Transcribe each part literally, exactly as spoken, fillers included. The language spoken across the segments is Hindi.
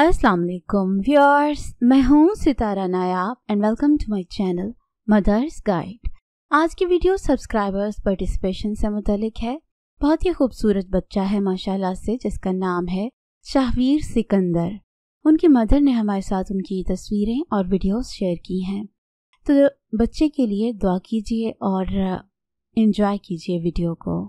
अस्सलाम वालेकुम व्यूअर्स, मैं हूँ Sitara Nayab and welcome to my channel mother's guide. आज की वीडियो सब्सक्राइबर्स पार्टिसिपेशन से मुतालिक है। बहुत ही खूबसूरत बच्चा है माशाल्लाह से, जिसका नाम है शाहवीर सिकंदर। उनकी मदर ने हमारे साथ उनकी तस्वीरें और वीडियोस शेयर की हैं, तो बच्चे के लिए दुआ कीजिए और एंजॉय कीजिए वीडियो को।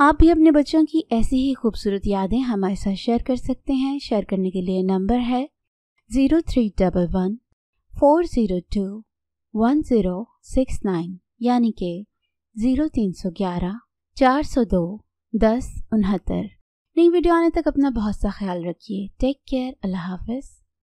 आप भी अपने बच्चों की ऐसी ही खूबसूरत यादें हमारे साथ शेयर कर सकते हैं। शेयर करने के लिए नंबर है zero three one one four zero two one zero six nine, यानी कि ज़ीरो तीन सौ ग्यारह चार सौ दो दस उनहत्तर। नई वीडियो आने तक अपना बहुत सा ख्याल रखिए। टेक केयर, अल्लाह हाफिज़।